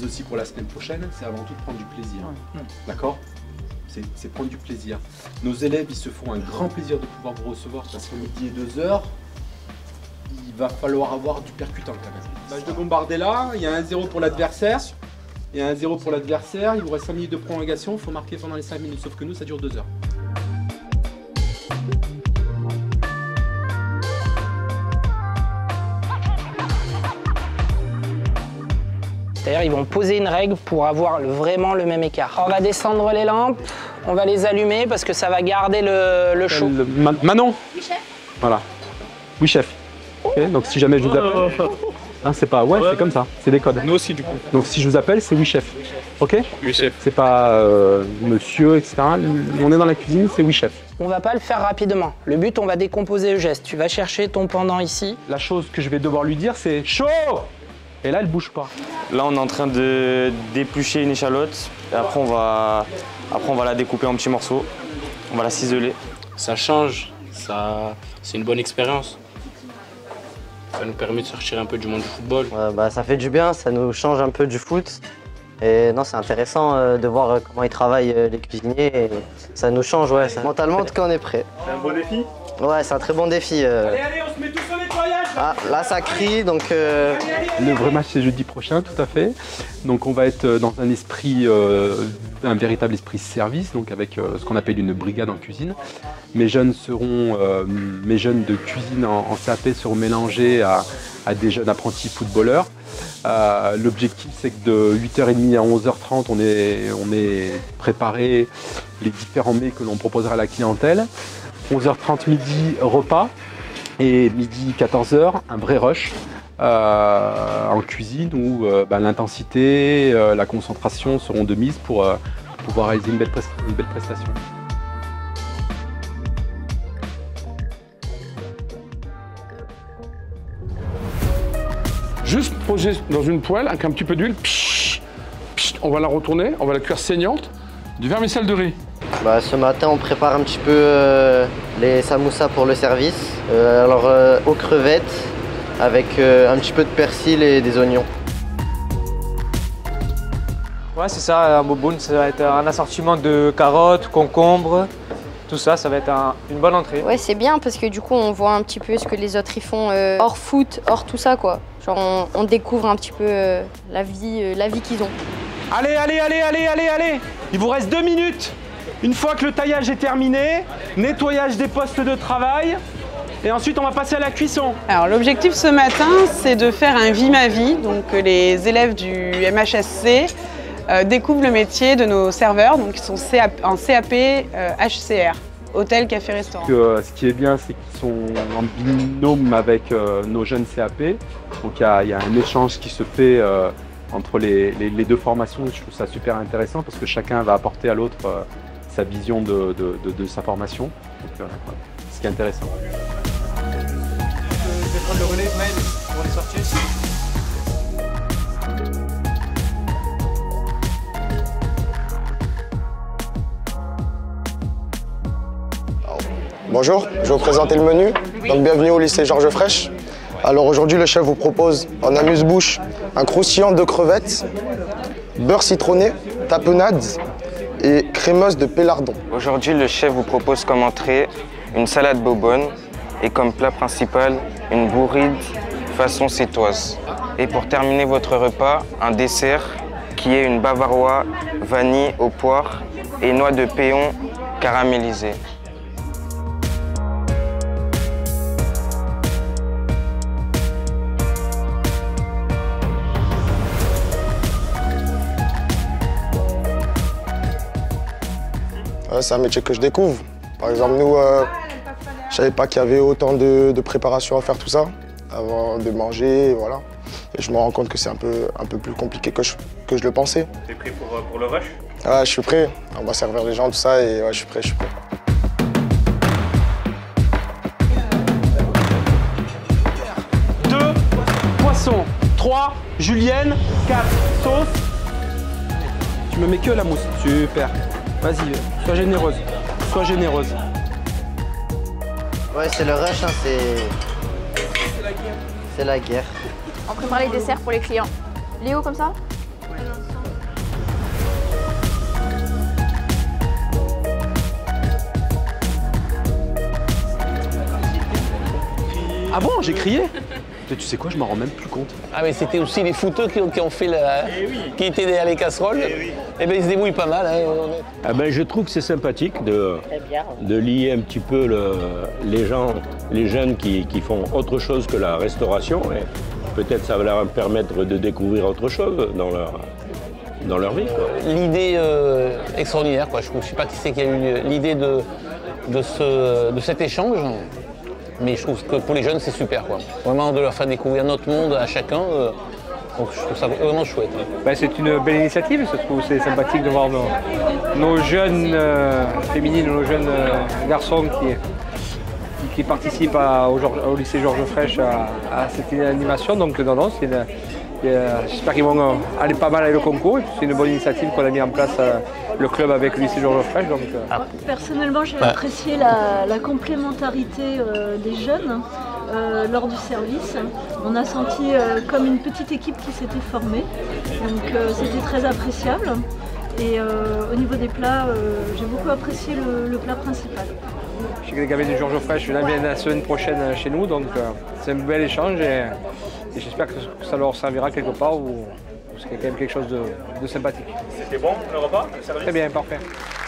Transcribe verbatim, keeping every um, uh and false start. mais aussi pour la semaine prochaine, c'est avant tout de prendre du plaisir. Ouais. D'accord ? C'est prendre du plaisir. Nos élèves, ils se font un grand plaisir de pouvoir vous recevoir parce que midi et deux heures, il va falloir avoir du percutant quand même. Match de Bombardella, il y a un zéro pour l'adversaire. Il y a un zéro pour l'adversaire, il vous reste cinq minutes de prolongation, il faut marquer pendant les cinq minutes, sauf que nous, ça dure deux heures. C'est-à-dire ils vont poser une règle pour avoir vraiment le même écart. On va descendre les lampes, on va les allumer parce que ça va garder le, le chaud. Le, le, Manon. Oui chef. Voilà. Oui chef. Okay, donc si jamais je vous appelle... Hein, c'est pas... Ouais, ouais. C'est comme ça, c'est des codes. Nous aussi du coup. Donc si je vous appelle, c'est oui chef. Ok. Oui chef. C'est pas euh, monsieur, et cetera. On est dans la cuisine, c'est oui chef. On va pas le faire rapidement. Le but, on va décomposer le geste. Tu vas chercher ton pendant ici. La chose que je vais devoir lui dire, c'est chaud. Et là, elle bouge pas. Là, on est en train de d'éplucher une échalote. Et après, on va, après, on va la découper en petits morceaux. On va la ciseler. Ça change. Ça, c'est une bonne expérience. Ça nous permet de sortir un peu du monde du football. Euh, bah, ça fait du bien. Ça nous change un peu du foot. Et non, c'est intéressant euh, de voir euh, comment ils travaillent euh, les cuisiniers. Et ça nous change, ouais. Ça, mentalement, en tout cas, on est prêt. C'est un bon défi. Ouais, c'est un très bon défi. Euh... Allez, allez, on se met tous au nettoyage. Ah, là, ça crie, donc... Euh... Allez, allez, allez. Le vrai match, c'est jeudi prochain, tout à fait. Donc, on va être dans un esprit, euh, un véritable esprit service, donc avec euh, ce qu'on appelle une brigade en cuisine. Mes jeunes seront, euh, mes jeunes de cuisine en, en C A P seront mélangés à, à des jeunes apprentis footballeurs. Euh, L'objectif, c'est que de huit heures trente à onze heures trente, on est, on est préparé les différents mets que l'on proposera à la clientèle. onze heures trente midi, repas, et midi quatorze heures, un vrai rush euh, en cuisine où euh, bah, l'intensité, euh, la concentration seront de mise pour euh, pouvoir réaliser une belle, une belle prestation. Juste poser dans une poêle avec un petit peu d'huile, on va la retourner, on va la cuire saignante, du vermicelle de riz. Bah, ce matin, on prépare un petit peu euh, les samoussas pour le service. Euh, alors, euh, aux crevettes, avec euh, un petit peu de persil et des oignons. Ouais, c'est ça, un bobonne, ça va être un assortiment de carottes, concombres, tout ça, ça va être un, une bonne entrée. Ouais, c'est bien parce que du coup, on voit un petit peu ce que les autres y font euh, hors foot, hors tout ça, quoi. Genre, on, on découvre un petit peu euh, la vie, euh, la vie qu'ils ont. Allez, allez, allez, allez, allez, allez! Il vous reste deux minutes! Une fois que le taillage est terminé, nettoyage des postes de travail et ensuite on va passer à la cuisson. Alors l'objectif ce matin, c'est de faire un vis-ma-vis. Donc les élèves du M H S C euh, découvrent le métier de nos serveurs, donc ils sont en C A P euh, H C R, hôtel, café, restaurant. Euh, ce qui est bien, c'est qu'ils sont en binôme avec euh, nos jeunes C A P. Donc il y, y a un échange qui se fait euh, entre les, les, les deux formations. Je trouve ça super intéressant parce que chacun va apporter à l'autre euh, sa vision de, de, de, de sa formation, donc euh, ouais, ce qui est intéressant. Je vais prendre le relais, Maël, pour les sorties. Bonjour, je vais vous présenter le menu. Donc bienvenue au lycée Georges Frêche. Alors aujourd'hui, le chef vous propose en amuse-bouche un croustillant de crevettes, beurre citronné, tapenade, et crémeuse de Pélardon. Aujourd'hui, le chef vous propose comme entrée une salade bobonne et comme plat principal, une bourride façon cétoise. Et pour terminer votre repas, un dessert qui est une bavaroise vanille aux poires et noix de péon caramélisée. C'est un métier que je découvre. Par exemple, nous, euh, je savais pas qu'il y avait autant de, de préparation à faire tout ça, avant de manger, et voilà. Et je me rends compte que c'est un peu, un peu plus compliqué que je, que je le pensais. T'es prêt pour, pour le rush? Ouais, je suis prêt. On va servir les gens, tout ça, et ouais, je suis prêt, je suis prêt. Deux, poissons. Trois, julienne. Quatre, sauce. Tu me mets que la mousse. Super. Vas-y, sois généreuse, sois généreuse. Ouais, c'est le rush, hein, c'est... C'est la guerre. C'est la guerre. On prépare les desserts pour les clients. Léo, comme ça? Ouais. Ah bon, j'ai crié? Tu sais quoi, je m'en rends même plus compte. Ah mais c'était aussi les fouteux qui ont, qui ont fait la... Eh oui. Qui étaient derrière les casseroles. Eh oui. Eh ben ils se débrouillent pas mal. Hein. Ah ben je trouve que c'est sympathique de, de lier un petit peu le, les gens, les jeunes qui, qui font autre chose que la restauration. Peut-être ça va leur permettre de découvrir autre chose dans leur, dans leur vie. L'idée euh, extraordinaire, quoi. Je ne sais pas qui c'est qui a eu l'idée de, de, ce, de cet échange. Mais je trouve que pour les jeunes, c'est super, quoi. Vraiment, de leur faire découvrir notre monde à chacun, euh, donc je trouve ça vraiment chouette. Bah, c'est une belle initiative, je trouve. C'est sympathique de voir nos, nos jeunes euh, féminines, nos jeunes euh, garçons qui, qui, qui participent à, au, au lycée Georges Frêche à, à cette animation. Donc, non, non, euh, j'espère qu'ils vont euh, aller pas mal avec le concours. C'est une bonne initiative qu'on a mis en place. Euh, Le club avec le lycée Georges Frêche, donc... Ah. Personnellement, j'ai apprécié la, la complémentarité euh, des jeunes euh, lors du service. On a senti euh, comme une petite équipe qui s'était formée, donc euh, c'était très appréciable. Et euh, au niveau des plats, euh, j'ai beaucoup apprécié le, le plat principal. Je sais que les gamins de Georges Frêche viennent la semaine prochaine chez nous, donc euh, c'est un bel échange et, et j'espère que ça leur servira quelque part où... Parce qu'il y a quand même quelque chose de, de sympathique. C'était bon le repas? Très bien, parfait.